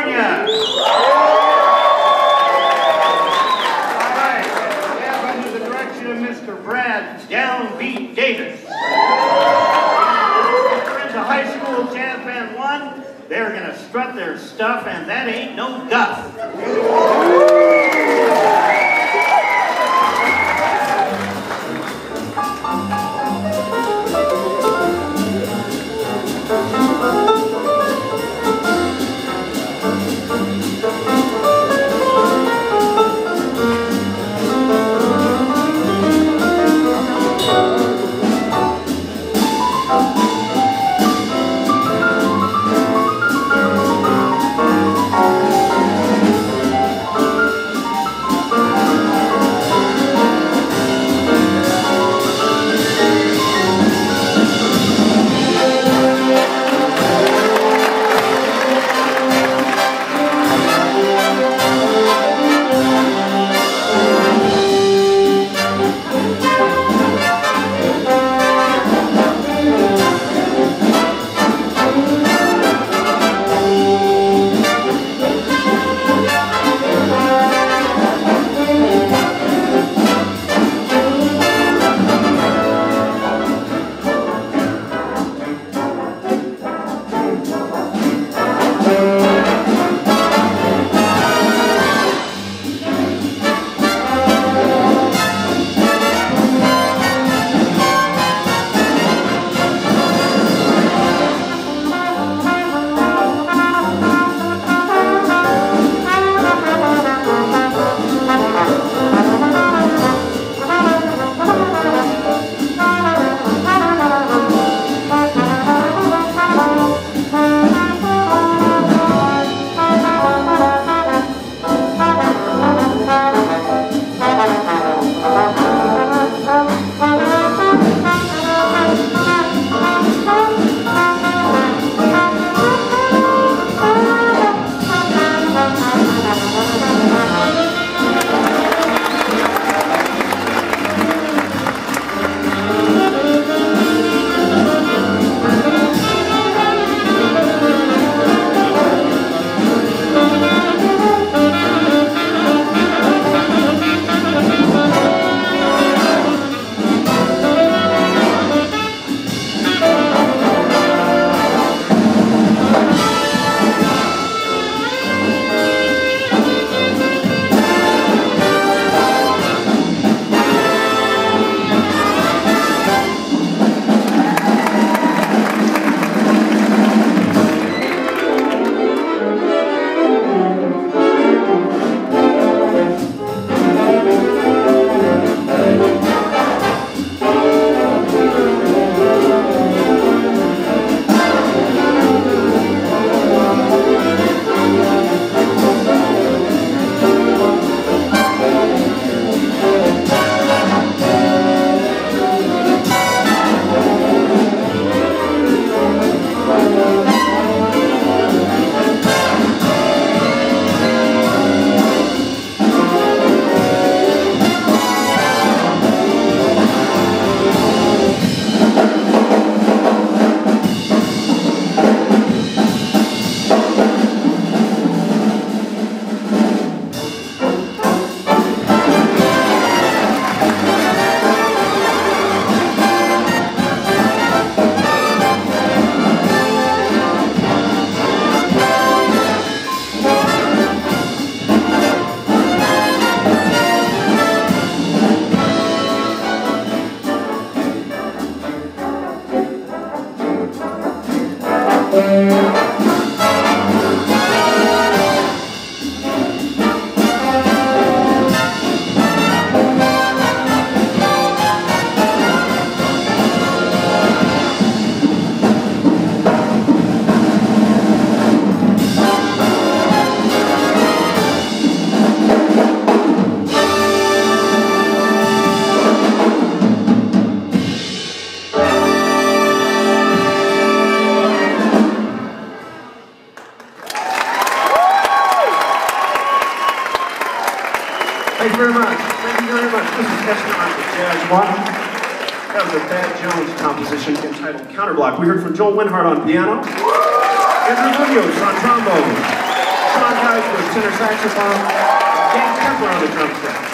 California. All right, we have under the direction of Mr. Brad Downbeat Davis. Esperanza High School Jazz Band 1, they're going to strut their stuff, and that ain't no guff. Thank you very much. Thank you very much. This is Esperanza Jazz 1. That was a Thad Jones composition entitled Counterblock. We heard from Joel Winhart on piano, Henry Rubio on trombone, Sean Geis with tenor saxophone, Dan Pepper on the drum set.